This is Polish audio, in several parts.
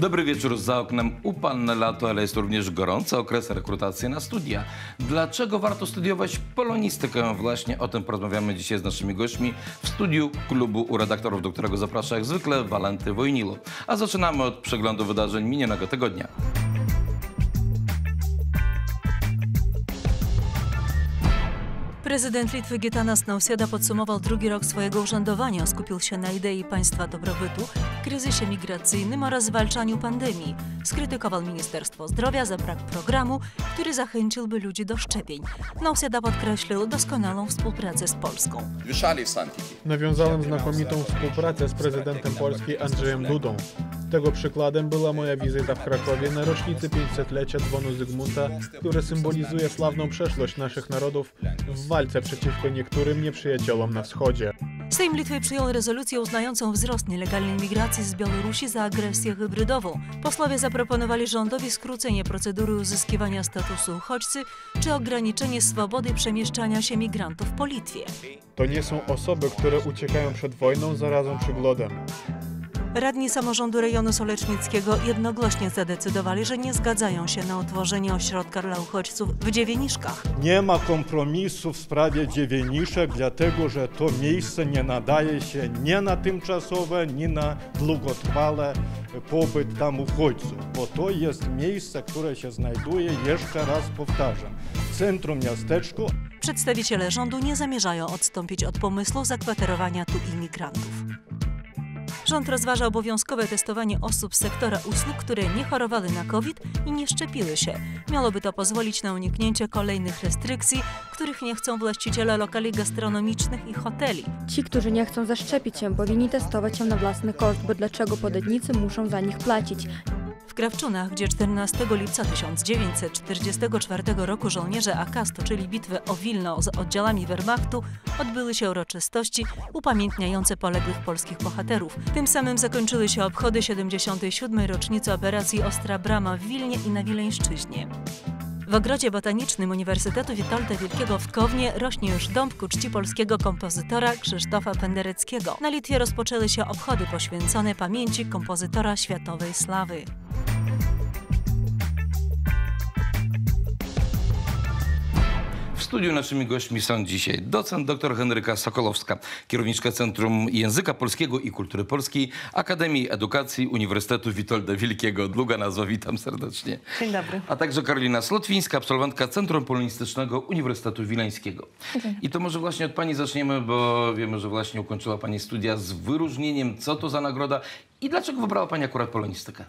Dobry wieczór, za oknem upanne lato, ale jest również gorący okres rekrutacji na studia. Dlaczego warto studiować polonistykę? Właśnie o tym porozmawiamy dzisiaj z naszymi gośćmi w studiu Klubu u Redaktorów, do którego zaprasza jak zwykle Walenty Wojnilu. A zaczynamy od przeglądu wydarzeń minionego tygodnia. Prezydent Litwy Gitanas Nausėda podsumował drugi rok swojego urzędowania. Skupił się na idei państwa dobrobytu, kryzysie migracyjnym oraz zwalczaniu pandemii. Skrytykował Ministerstwo Zdrowia za brak programu, który zachęciłby ludzi do szczepień. Nausėda podkreślił doskonałą współpracę z Polską. Nawiązałem znakomitą współpracę z prezydentem Polski Andrzejem Dudą. Tego przykładem była moja wizyta w Krakowie na rocznicy 500-lecia dzwonu Zygmunta, które symbolizuje sławną przeszłość naszych narodów w walce przeciwko niektórym nieprzyjaciołom na wschodzie. Sejm Litwy przyjął rezolucję uznającą wzrost nielegalnej migracji z Białorusi za agresję hybrydową. Posłowie zaproponowali rządowi skrócenie procedury uzyskiwania statusu uchodźcy czy ograniczenie swobody przemieszczania się migrantów po Litwie. To nie są osoby, które uciekają przed wojną, zarazą czy głodem. Radni samorządu rejonu solecznickiego jednogłośnie zadecydowali, że nie zgadzają się na utworzenie ośrodka dla uchodźców w Dziewieniszkach. Nie ma kompromisu w sprawie Dziewieniszek, dlatego że to miejsce nie nadaje się nie na tymczasowe, nie na długotrwale pobyt tam uchodźców, bo to jest miejsce, które się znajduje, jeszcze raz powtarzam, w centrum miasteczku. Przedstawiciele rządu nie zamierzają odstąpić od pomysłu zakwaterowania tu imigrantów. Rząd rozważa obowiązkowe testowanie osób z sektora usług, które nie chorowały na COVID i nie szczepiły się. Miałoby to pozwolić na uniknięcie kolejnych restrykcji, których nie chcą właściciele lokali gastronomicznych i hoteli. Ci, którzy nie chcą zaszczepić się, powinni testować się na własny koszt, bo dlaczego podatnicy muszą za nich płacić? W Krawczunach, gdzie 14 lipca 1944 roku żołnierze AK stoczyli bitwę o Wilno z oddziałami Wehrmachtu, odbyły się uroczystości upamiętniające poległych polskich bohaterów. Tym samym zakończyły się obchody 77. rocznicy operacji Ostra Brama w Wilnie i na Wileńszczyźnie. W Ogrodzie Botanicznym Uniwersytetu Witolda Wielkiego w Kownie rośnie już dąb ku czci polskiego kompozytora Krzysztofa Pendereckiego. Na Litwie rozpoczęły się obchody poświęcone pamięci kompozytora światowej sławy. W studiu naszymi gośćmi są dzisiaj docent dr Henryka Sokolowska, kierowniczka Centrum Języka Polskiego i Kultury Polskiej Akademii Edukacji Uniwersytetu Witolda Wielkiego. Długa nazwa, witam serdecznie. Dzień dobry. A także Karolina Słotwińska, absolwentka Centrum Polonistycznego Uniwersytetu Wileńskiego. I to może właśnie od pani zaczniemy, bo wiemy, że właśnie ukończyła pani studia z wyróżnieniem. Co to za nagroda i dlaczego wybrała pani akurat polonistykę?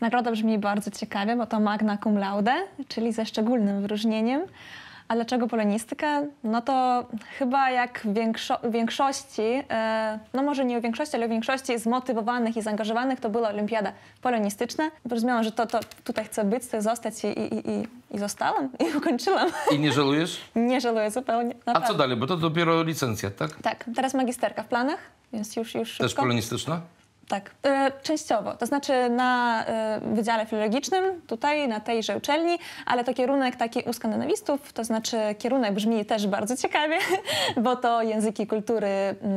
Nagroda brzmi bardzo ciekawie, bo to magna cum laude, czyli ze szczególnym wyróżnieniem. A dlaczego polonistyka? No to chyba jak większości, no może nie o większości, ale o większości zmotywowanych i zaangażowanych, to była olimpiada polonistyczna. Rozumiałam, że to tutaj chcę być, chcę zostać i zostałam i ukończyłam. I nie żalujesz? Nie żaluję zupełnie. Naprawdę. A co dalej? Bo to dopiero licencja, tak? Tak, teraz magisterka w planach, więc już szybko. Też polonistyczna? Tak, częściowo, to znaczy na Wydziale Filologicznym, tutaj, na tejże uczelni, ale to kierunek taki u skandynawistów, to znaczy kierunek brzmi też bardzo ciekawie, bo to języki kultury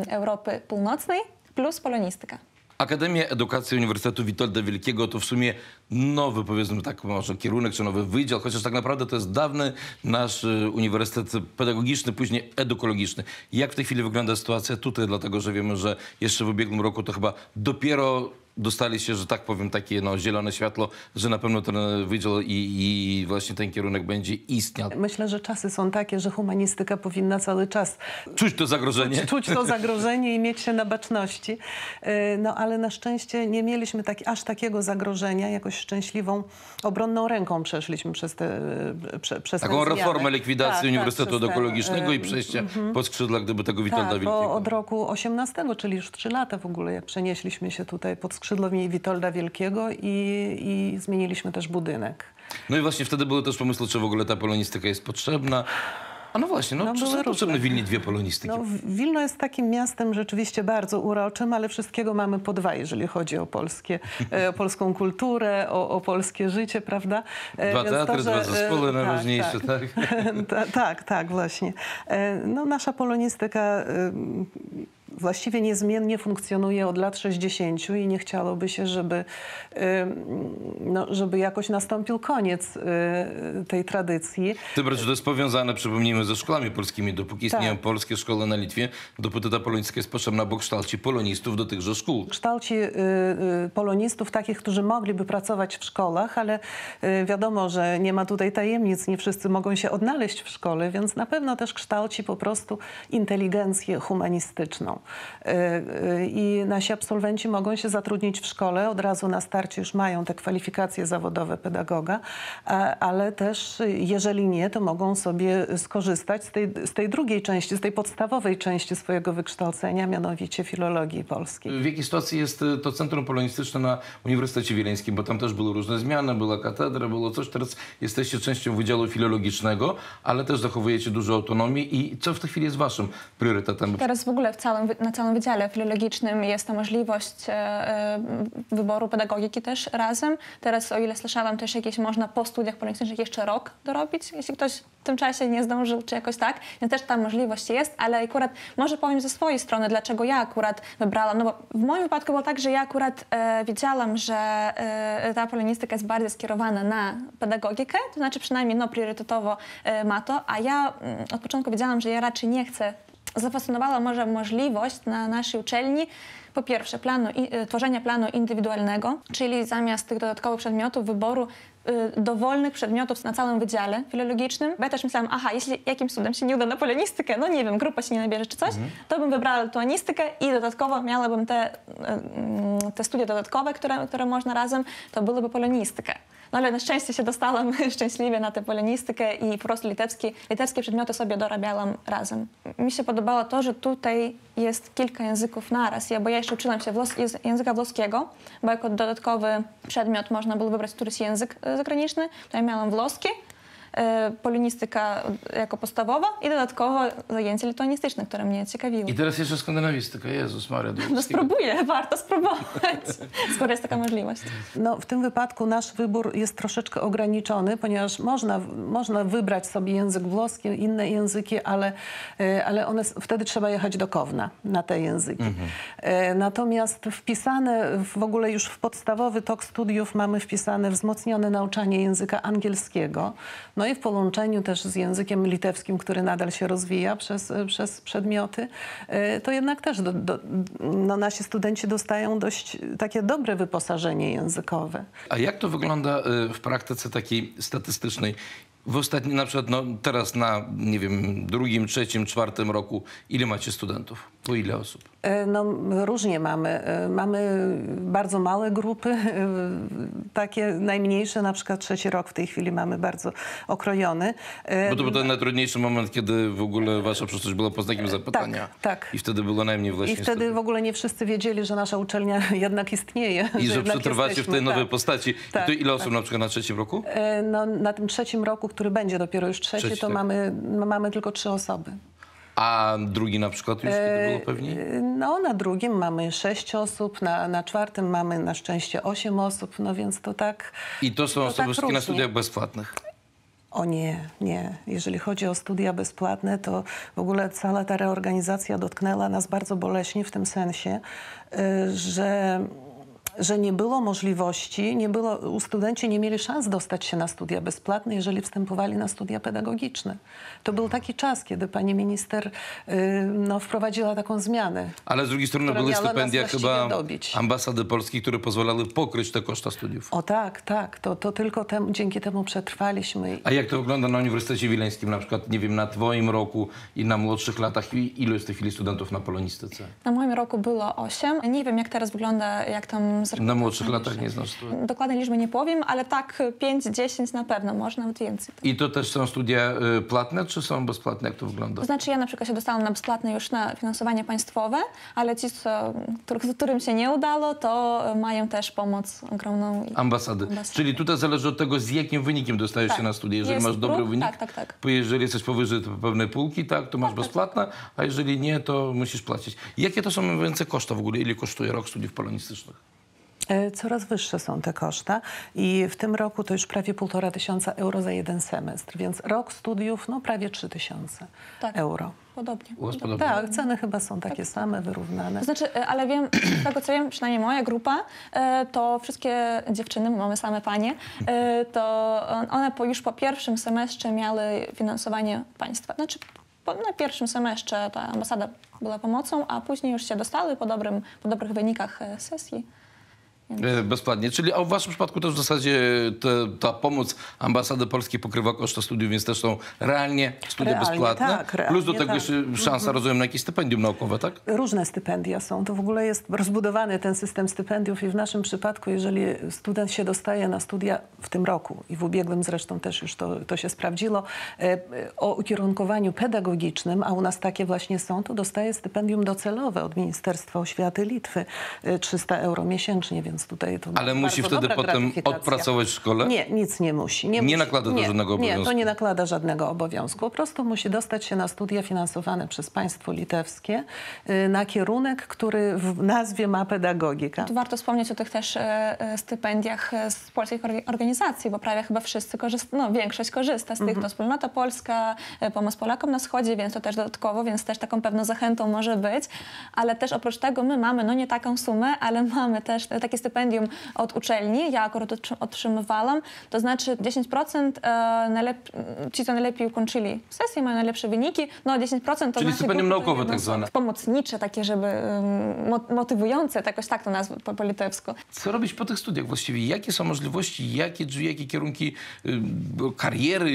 Europy Północnej plus polonistyka. Akademia Edukacji Uniwersytetu Witolda Wielkiego to w sumie nowy, powiedzmy tak, może kierunek czy nowy wydział, chociaż tak naprawdę to jest dawny nasz uniwersytet pedagogiczny, później edukologiczny. Jak w tej chwili wygląda sytuacja tutaj? Dlatego, że wiemy, że jeszcze w ubiegłym roku to chyba dopiero dostali się, że tak powiem, takie no, zielone światło, że na pewno ten wydział i właśnie ten kierunek będzie istniał. Myślę, że czasy są takie, że humanistyka powinna cały czas czuć to zagrożenie. Czuć to zagrożenie i mieć się na baczności. No ale na szczęście nie mieliśmy aż takiego zagrożenia. Jakoś szczęśliwą, obronną ręką przeszliśmy przez te taką reformę likwidacji Uniwersytetu Edukologicznego i przejścia pod skrzydła, gdyby tego Witolda Wielkiego. Bo od roku 18, czyli już 3 lata w ogóle, jak przenieśliśmy się tutaj pod skrzydłami Witolda Wielkiego i zmieniliśmy też budynek. No i właśnie wtedy były też pomysły, czy w ogóle ta polonistyka jest potrzebna. A no właśnie, no, czy są potrzebne w Wilnie dwie polonistyki? No, Wilno jest takim miastem rzeczywiście bardzo uroczym, ale wszystkiego mamy po dwa, jeżeli chodzi o polską kulturę, o polskie życie, prawda? Dwa teatry, dwa zespoły najważniejsze, tak? Tak, właśnie. No, nasza polonistyka właściwie niezmiennie funkcjonuje od lat 60 i nie chciałoby się, żeby jakoś nastąpił koniec tej tradycji. Tym bardziej, że to jest powiązane, przypomnijmy, ze szkołami polskimi. Dopóki istnieją polskie szkoły na Litwie, dopóty ta polonistka jest potrzebna, bo kształci polonistów do tychże szkół. Kształci polonistów takich, którzy mogliby pracować w szkołach, ale wiadomo, że nie ma tutaj tajemnic, nie wszyscy mogą się odnaleźć w szkole, więc na pewno też kształci po prostu inteligencję humanistyczną. I nasi absolwenci mogą się zatrudnić w szkole, od razu na starcie już mają te kwalifikacje zawodowe pedagoga, ale też jeżeli nie, to mogą sobie skorzystać z tej drugiej części, z tej podstawowej części swojego wykształcenia, mianowicie filologii polskiej. W jakiej sytuacji jest to Centrum Polonistyczne na Uniwersytecie Wileńskim? Bo tam też były różne zmiany, była katedra, było coś. Teraz jesteście częścią Wydziału Filologicznego, ale też zachowujecie dużo autonomii. I co w tej chwili jest waszym priorytetem? Teraz w ogóle na całym Wydziale Filologicznym jest ta możliwość wyboru pedagogiki też razem. Teraz, o ile słyszałam, też jakieś można po studiach polonistycznych jeszcze rok dorobić, jeśli ktoś w tym czasie nie zdążył, czy jakoś tak. Więc też ta możliwość jest, ale akurat może powiem ze swojej strony, dlaczego ja akurat wybrałam. No bo w moim wypadku było tak, że ja akurat wiedziałam, że ta polonistyka jest bardziej skierowana na pedagogikę, to znaczy przynajmniej no, priorytetowo ma to, a ja od początku wiedziałam, że ja raczej nie chcę. Zafascynowała może możliwość na naszej uczelni, po pierwsze, tworzenia planu indywidualnego, czyli zamiast tych dodatkowych przedmiotów, wyboru dowolnych przedmiotów na całym Wydziale Filologicznym. Ja też myślałam, aha, jeśli jakimś cudem się nie uda na polonistykę, no nie wiem, grupa się nie nabierze czy coś, to bym wybrała polonistykę i dodatkowo miałabym te studia dodatkowe, które można razem, to byłyby polonistykę. No ale na szczęście się dostałam szczęśliwie na tę polonistykę i po prostu litewskie przedmioty sobie dorabiałam razem. Mi się podobało to, że tutaj jest kilka języków naraz, bo ja jeszcze uczyłam się języka włoskiego, bo jako dodatkowy przedmiot można było wybrać któryś język zagraniczny, to ja miałam włoski, polonistyka jako podstawowa i dodatkowo zajęcie lituanistyczne, które mnie ciekawiło. I teraz jeszcze skandynawistyka. Jezus Maria. No spróbuję, warto spróbować, skoro jest taka możliwość. No w tym wypadku nasz wybór jest troszeczkę ograniczony, ponieważ można wybrać sobie język włoski, inne języki, ale one, wtedy trzeba jechać do Kowna na te języki. Natomiast wpisane w ogóle już w podstawowy tok studiów mamy wpisane wzmocnione nauczanie języka angielskiego, no i w połączeniu też z językiem litewskim, który nadal się rozwija przez przedmioty, to jednak też no nasi studenci dostają dość takie dobre wyposażenie językowe. A jak to wygląda w praktyce takiej statystycznej? W ostatnim, na przykład no, teraz na, nie wiem, drugim, trzecim, czwartym roku, ile macie studentów? Po ile osób? No różnie mamy. Mamy bardzo małe grupy, takie najmniejsze, na przykład trzeci rok w tej chwili mamy bardzo okrojony. Bo to był ten najtrudniejszy moment, kiedy w ogóle wasza przyszłość była pod znakiem zapytania. Tak. I wtedy było najmniej właśnie. I wtedy w ogóle nie wszyscy wiedzieli, że nasza uczelnia jednak istnieje. I że przetrwacie w tej nowej postaci. Tak, I to ile osób na przykład na trzecim roku? No na tym trzecim roku, który będzie dopiero już trzeci, to mamy tylko 3 osoby. A drugi na przykład już kiedy było pewnie? No na drugim mamy 6 osób, na czwartym mamy na szczęście 8 osób, no więc to tak. I to są osoby wszystkie na studiach bezpłatnych? O nie, nie. Jeżeli chodzi o studia bezpłatne, to w ogóle cała ta reorganizacja dotknęła nas bardzo boleśnie w tym sensie, że nie było możliwości, studenci nie mieli szans dostać się na studia bezpłatne, jeżeli wstępowali na studia pedagogiczne. To był taki czas, kiedy pani minister no, wprowadziła taką zmianę. Ale z drugiej strony były stypendia chyba ambasady Polski, które pozwalały pokryć te koszta studiów. O tak, tak. To tylko dzięki temu przetrwaliśmy. A jak to wygląda na Uniwersytecie Wileńskim? Na przykład, nie wiem, na twoim roku i na młodszych latach? Ilu jest w tej chwili studentów na polonistyce? Na moim roku było 8. Nie wiem, jak teraz wygląda, jak tam na młodszych latach nie znasz. Dokładnej liczby nie powiem, ale tak 5-10 na pewno, może nawet więcej. I to też są studia płatne, czy są bezpłatne? Jak to wygląda? To znaczy ja na przykład się dostałam na bezpłatne już na finansowanie państwowe, ale ci, którym się nie udało, to mają też pomoc ogromną. Ambasady. Czyli tutaj zależy od tego, z jakim wynikiem dostajesz się na studia. Jeżeli masz dobry wynik, bo jeżeli jesteś powyżej pewnej półki, to masz bezpłatne, a jeżeli nie, to musisz płacić. Jakie to są mniej więcej koszta w ogóle? Ile kosztuje rok studiów polonistycznych? Coraz wyższe są te koszta i w tym roku to już prawie 1,5 tysiąca euro za jeden semestr, więc rok studiów no prawie 3 tysiące euro. Podobnie. Podobnie. Tak, ceny chyba są takie same, wyrównane. To znaczy, ale wiem, z tego co wiem, przynajmniej moja grupa, to wszystkie dziewczyny, mamy same panie, to one już po pierwszym semestrze miały finansowanie państwa. Znaczy, na pierwszym semestrze ta ambasada była pomocą, a później już się dostały po dobrych wynikach sesji. Bezpłatnie, czyli a w waszym przypadku też w zasadzie ta pomoc ambasady polskiej pokrywa koszty studiów, więc też są realnie studia bezpłatne. Tak, realnie, plus do tego jeszcze szansa, rozumiem, na jakieś stypendium naukowe, tak? Różne stypendia są. To w ogóle jest rozbudowany ten system stypendiów i w naszym przypadku, jeżeli student się dostaje na studia w tym roku i w ubiegłym zresztą też już to się sprawdziło, o ukierunkowaniu pedagogicznym, a u nas takie właśnie są, to dostaje stypendium docelowe od Ministerstwa Oświaty Litwy, 300 euro miesięcznie, więc tutaj to ale musi wtedy potem odpracować w szkole? Nie, nic nie musi. Nie nakłada to żadnego obowiązku? Nie, to nie nakłada żadnego obowiązku. Po prostu musi dostać się na studia finansowane przez państwo litewskie na kierunek, który w nazwie ma pedagogika. Tu warto wspomnieć o tych też stypendiach z polskich organizacji, bo prawie chyba wszyscy korzystają, no większość korzysta z tych, to Wspólnota Polska, Pomoc Polakom na Wschodzie, więc to też dodatkowo, więc też taką pewną zachętą może być. Ale też oprócz tego my mamy, no nie taką sumę, ale mamy też takie stypendium od uczelni, ja akurat otrzymywałam, to znaczy 10% ci, co najlepiej ukończyli sesję, mają najlepsze wyniki, no 10% to... Czyli stypendium naukowe tak zwane. Pomocnicze, takie, żeby motywujące, jakoś tak to nazwę po litewsku. Co robić po tych studiach właściwie? Jakie są możliwości, jakie drzwi, jakie kierunki kariery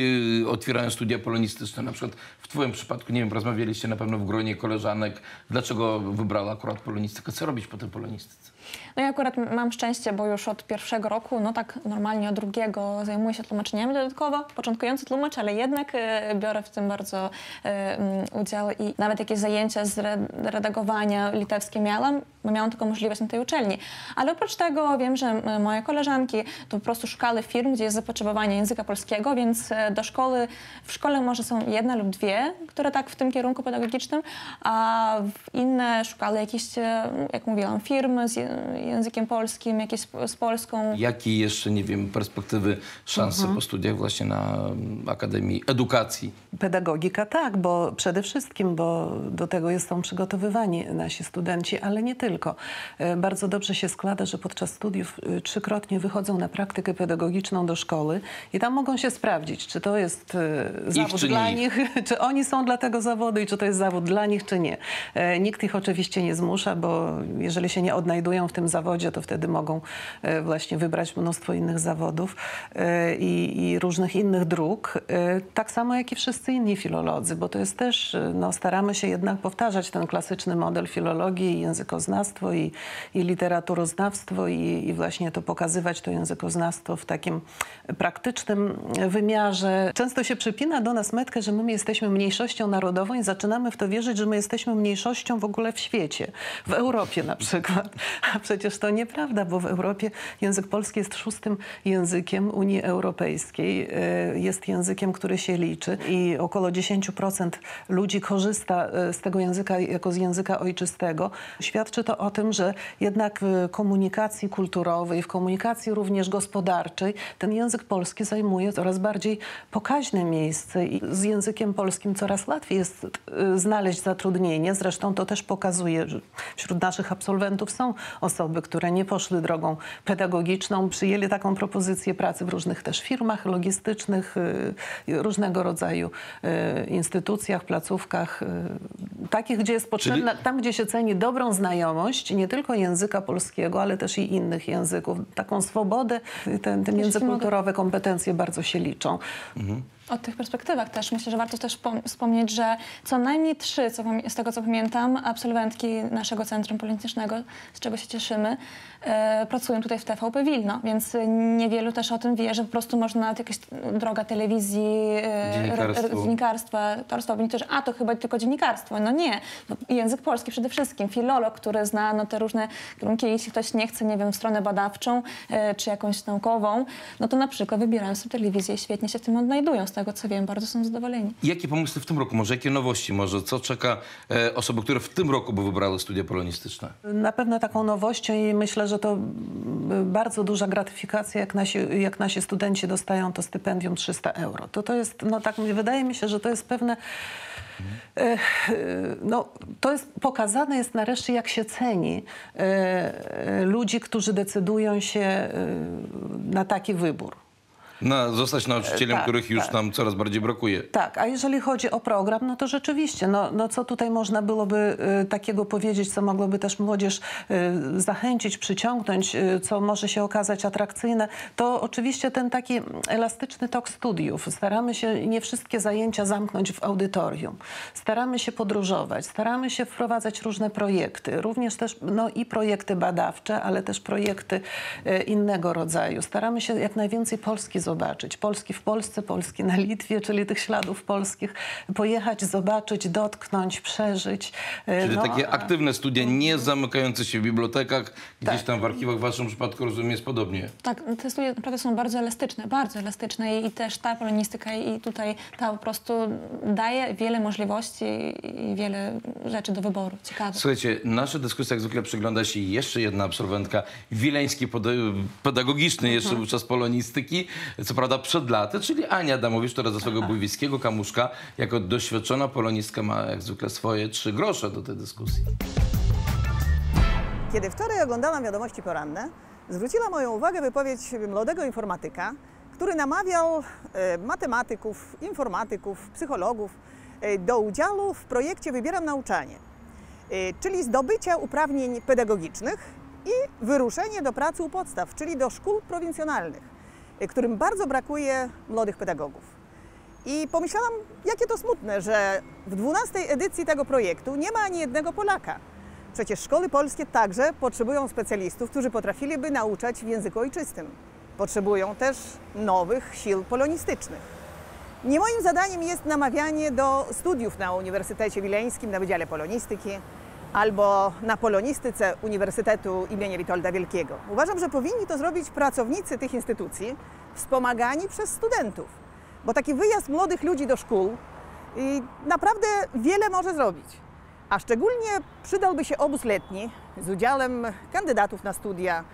otwierają studia polonistyczne? Na przykład w twoim przypadku, nie wiem, rozmawialiście na pewno w gronie koleżanek, dlaczego wybrała akurat polonistykę? Co robić po tej polonistyce? No ja akurat mam szczęście, bo już od pierwszego roku, no tak normalnie od drugiego zajmuję się tłumaczeniami dodatkowo. Początkujący tłumacz, ale jednak biorę w tym bardzo udział i nawet jakieś zajęcia z redagowania litewskie miałam, bo miałam tylko możliwość na tej uczelni. Ale oprócz tego wiem, że moje koleżanki to po prostu szukały firm, gdzie jest zapotrzebowanie języka polskiego, więc do szkoły, w szkole może są jedna lub dwie, które tak w tym kierunku pedagogicznym, a w inne szukały jakieś, jak mówiłam, firmy z językiem polskim, jakieś z Polską. Jakie jeszcze, nie wiem, perspektywy, szanse po studiach właśnie na Akademii Edukacji? Pedagogika tak, bo przede wszystkim, bo do tego są przygotowywani nasi studenci, ale nie tylko. Bardzo dobrze się składa, że podczas studiów trzykrotnie wychodzą na praktykę pedagogiczną do szkoły i tam mogą się sprawdzić, czy to jest zawód dla nich, czy oni są dla tego zawodu i czy to jest zawód dla nich, czy nie. Nikt ich oczywiście nie zmusza, bo jeżeli się nie odnajdują w tym zawodzie, to wtedy mogą właśnie wybrać mnóstwo innych zawodów i różnych innych dróg. Tak samo jak i wszyscy inni filolodzy, bo to jest też, no, staramy się jednak powtarzać ten klasyczny model filologii, językoznawstwo i literaturoznawstwo i właśnie to pokazywać to językoznawstwo w takim praktycznym wymiarze. Często się przypina do nas metkę, że my jesteśmy mniejszością narodową i zaczynamy w to wierzyć, że my jesteśmy mniejszością w ogóle w świecie, w Europie na przykład. A przecież to nieprawda, bo w Europie język polski jest 6. językiem Unii Europejskiej. Jest językiem, który się liczy i około 10% ludzi korzysta z tego języka jako z języka ojczystego. Świadczy to o tym, że jednak w komunikacji kulturowej, w komunikacji również gospodarczej ten język polski zajmuje coraz bardziej pokaźne miejsce i z językiem polskim coraz łatwiej jest znaleźć zatrudnienie. Zresztą to też pokazuje, że wśród naszych absolwentów są osoby, które nie poszły drogą pedagogiczną, przyjęli taką propozycję pracy w różnych też firmach logistycznych, różnego rodzaju instytucjach, placówkach, takich, gdzie jest potrzebna, tam gdzie się ceni dobrą znajomość nie tylko języka polskiego, ale też i innych języków. Taką swobodę, te międzykulturowe kompetencje bardzo się liczą. O tych perspektywach też myślę, że warto też wspomnieć, że co najmniej 3, z tego co pamiętam, absolwentki naszego Centrum Polonistycznego, z czego się cieszymy, pracują tutaj w TVP Wilno, więc niewielu też o tym wie, że po prostu można jakaś droga telewizji, dziennikarstwa, torstwa, bo niektórzy, a to chyba tylko dziennikarstwo. No nie, język polski przede wszystkim, filolog, który zna no, te różne kierunki, jeśli ktoś nie chce, nie wiem, w stronę badawczą czy jakąś naukową, no to na przykład wybierają sobie telewizję i świetnie się w tym odnajdują. tego co wiem, bardzo są zadowoleni. Jakie pomysły w tym roku może? Jakie nowości może? Co czeka osoby, które w tym roku by wybrały studia polonistyczne? Na pewno taką nowością i myślę, że to bardzo duża gratyfikacja, jak nasi studenci dostają to stypendium 300 euro. To jest, no tak wydaje mi się, że to jest pewne... No, to jest pokazane jest nareszcie, jak się ceni ludzi, którzy decydują się na taki wybór. Zostać nauczycielem, tak, których już nam coraz bardziej brakuje. Tak, a jeżeli chodzi o program, no to rzeczywiście, co tutaj można byłoby takiego powiedzieć, co mogłoby też młodzież zachęcić, przyciągnąć, co może się okazać atrakcyjne, to oczywiście ten taki elastyczny tok studiów. Staramy się nie wszystkie zajęcia zamknąć w audytorium. Staramy się podróżować, staramy się wprowadzać różne projekty, również też i projekty badawcze, ale też projekty innego rodzaju. Staramy się jak najwięcej Polski zobaczyć. Polski w Polsce, Polski na Litwie, czyli tych śladów polskich. Pojechać, zobaczyć, dotknąć, przeżyć. Czyli takie aktywne studia, nie zamykające się w bibliotekach, gdzieś tam w archiwach, w waszym przypadku rozumiem jest podobnie. Tak, te studia naprawdę są bardzo elastyczne i też ta polonistyka i tutaj ta po prostu daje wiele możliwości i wiele rzeczy do wyboru. Ciekawe. Słuchajcie, nasza dyskusja jak zwykle przygląda się jeszcze jedna absolwentka Wileński pedagogiczny jeszcze podczas polonistyki. Co prawda przed laty, czyli Ania Adamowicz, która ze swojego bujwickiego kamuszka jako doświadczona polonistka ma jak zwykle swoje 3 grosze do tej dyskusji. Kiedy wczoraj oglądałam wiadomości poranne, zwróciła moją uwagę wypowiedź młodego informatyka, który namawiał matematyków, informatyków, psychologów do udziału w projekcie Wybieram Nauczanie, czyli zdobycia uprawnień pedagogicznych i wyruszenie do pracy u podstaw, czyli do szkół prowincjonalnych, którym bardzo brakuje młodych pedagogów. I pomyślałam, jakie to smutne, że w 12. edycji tego projektu nie ma ani jednego Polaka. Przecież szkoły polskie także potrzebują specjalistów, którzy potrafiliby nauczać w języku ojczystym. Potrzebują też nowych sił polonistycznych. Nie moim zadaniem jest namawianie do studiów na Uniwersytecie Wileńskim na Wydziale Polonistyki albo na polonistyce Uniwersytetu im. Witolda Wielkiego. Uważam, że powinni to zrobić pracownicy tych instytucji, wspomagani przez studentów, bo taki wyjazd młodych ludzi do szkół naprawdę wiele może zrobić. A szczególnie przydałby się obóz letni z udziałem kandydatów na studia,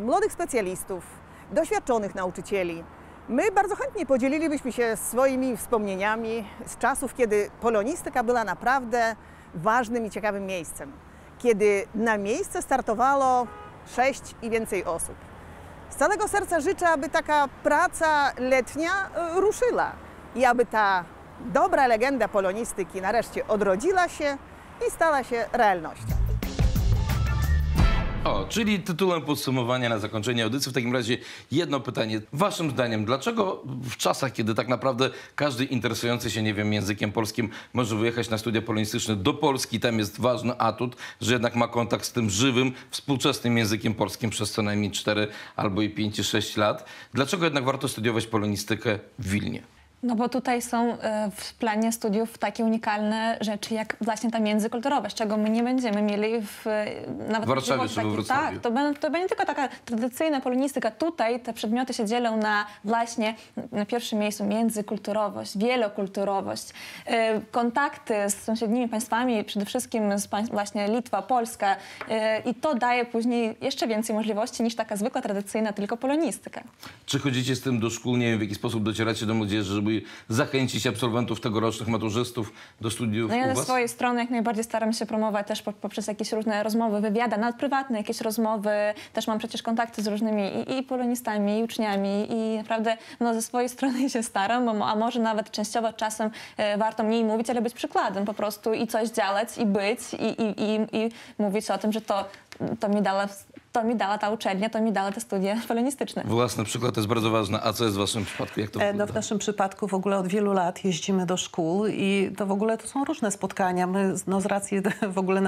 młodych specjalistów, doświadczonych nauczycieli. My bardzo chętnie podzielilibyśmy się swoimi wspomnieniami z czasów, kiedy polonistyka była naprawdę ważnym i ciekawym miejscem, kiedy na miejsce startowało 6 i więcej osób. Z całego serca życzę, aby taka praca letnia ruszyła i aby ta dobra legenda polonistyki nareszcie odrodziła się i stała się realnością. Czyli tytułem podsumowania na zakończenie audycji w takim razie jedno pytanie. Waszym zdaniem, dlaczego w czasach, kiedy tak naprawdę każdy interesujący się, nie wiem, językiem polskim może wyjechać na studia polonistyczne do Polski, tam jest ważny atut, że jednak ma kontakt z tym żywym, współczesnym językiem polskim przez co najmniej 4 albo i 5 czy 6 lat. Dlaczego jednak warto studiować polonistykę w Wilnie? No bo tutaj są w planie studiów takie unikalne rzeczy, jak właśnie ta międzykulturowość, czego my nie będziemy mieli nawet w Warszawie czy we Wrocławiu. Tak, to będzie tylko taka tradycyjna polonistyka. Tutaj te przedmioty się dzielą na właśnie na pierwszym miejscu międzykulturowość, wielokulturowość, kontakty z sąsiednimi państwami, przede wszystkim z właśnie Litwa, Polska i to daje później jeszcze więcej możliwości niż taka zwykła, tradycyjna tylko polonistyka. Czy chodzicie z tym do szkół? Nie wiem, w jaki sposób docieracie do młodzieży, żeby zachęcić absolwentów tegorocznych maturzystów do studiów u was? Ja ze swojej strony jak najbardziej staram się promować też poprzez jakieś różne rozmowy, wywiady, nawet prywatne jakieś rozmowy. Też mam przecież kontakty z różnymi i polonistami, i uczniami i naprawdę ze swojej strony się staram, a może nawet częściowo czasem warto mniej mówić, ale być przykładem po prostu i coś działać i być i mówić o tym, że to mi dała ta uczelnia, to mi dała te studia polonistyczne. Własny przykład to jest bardzo ważne. A co jest w waszym przypadku? Jak to wygląda? W naszym przypadku w ogóle od wielu lat jeździmy do szkół i to w ogóle to są różne spotkania. My z racji w ogóle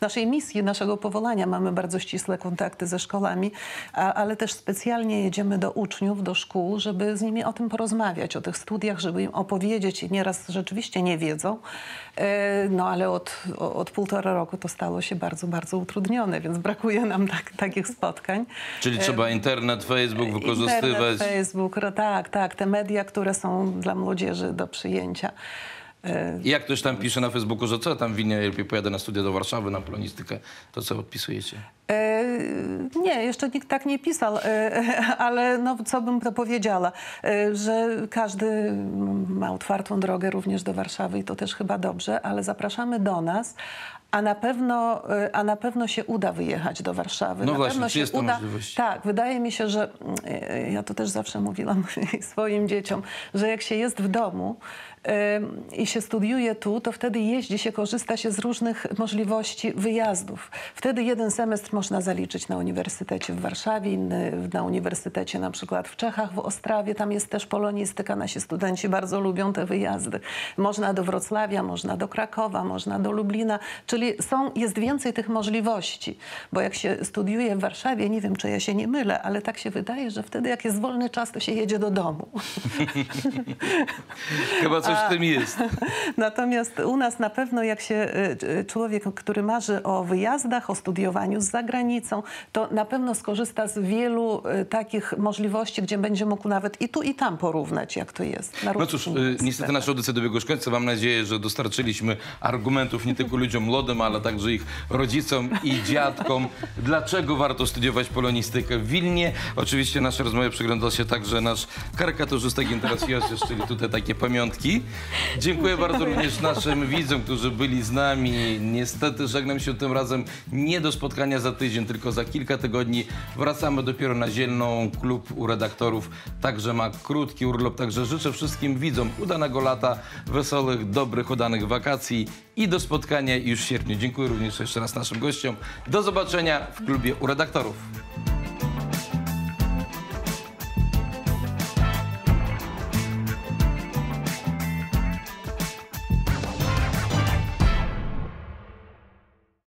naszej misji, naszego powołania mamy bardzo ścisłe kontakty ze szkołami, ale też specjalnie jedziemy do uczniów, do szkół, żeby z nimi o tym porozmawiać, o tych studiach, żeby im opowiedzieć i nieraz rzeczywiście nie wiedzą. No ale od półtora roku to stało się bardzo, bardzo utrudnione, więc brakuje nam takich spotkań. Czyli trzeba internet, Facebook wykorzystywać. Internet, Facebook, tak, te media, które są dla młodzieży do przyjęcia. I jak ktoś tam pisze na Facebooku, że co tam winie, lepiej pojadę na studia do Warszawy, na polonistykę, to co odpisujecie? Nie, jeszcze nikt tak nie pisał, ale no, co bym to powiedziała, że każdy ma otwartą drogę również do Warszawy i to też chyba dobrze, ale zapraszamy do nas. A na pewno się uda wyjechać do Warszawy. No na właśnie, pewno czy się jest to uda. Możliwość? Tak, wydaje mi się, że ja to też zawsze mówiłam swoim dzieciom, że jak się jest w domu i się studiuje tu, to wtedy jeździ się, korzysta się z różnych możliwości wyjazdów. Wtedy jeden semestr można zaliczyć na uniwersytecie w Warszawie, inny na uniwersytecie na przykład w Czechach, w Ostrawie. Tam jest też polonistyka, nasi studenci bardzo lubią te wyjazdy. Można do Wrocławia, można do Krakowa, można do Lublina, czyli jest więcej tych możliwości, bo jak się studiuje w Warszawie, nie wiem, czy ja się nie mylę, ale tak się wydaje, że wtedy jak jest wolny czas, to się jedzie do domu. Chyba coś w tym jest. Natomiast u nas na pewno jak się człowiek, który marzy o wyjazdach, o studiowaniu za granicą, to na pewno skorzysta z wielu takich możliwości, gdzie będzie mógł nawet i tu i tam porównać, jak to jest. No cóż, niestety nasze audycje dobiegły już końca. Mam nadzieję, że dostarczyliśmy argumentów nie tylko ludziom młodym, ale także ich rodzicom i dziadkom. Dlaczego warto studiować polonistykę w Wilnie? Oczywiście nasze rozmowy przygląda się także nasz karykaturzysta Ginteras Josiesz, czyli tutaj takie pamiątki. Dziękuję bardzo również naszym widzom, którzy byli z nami. Niestety żegnam się tym razem nie do spotkania za tydzień, tylko za kilka tygodni. Wracamy dopiero na zieloną. Klub u redaktorów także ma krótki urlop, także życzę wszystkim widzom udanego lata, wesołych, dobrych, udanych wakacji i do spotkania już w sierpniu. Dziękuję również jeszcze raz naszym gościom. Do zobaczenia w klubie u redaktorów.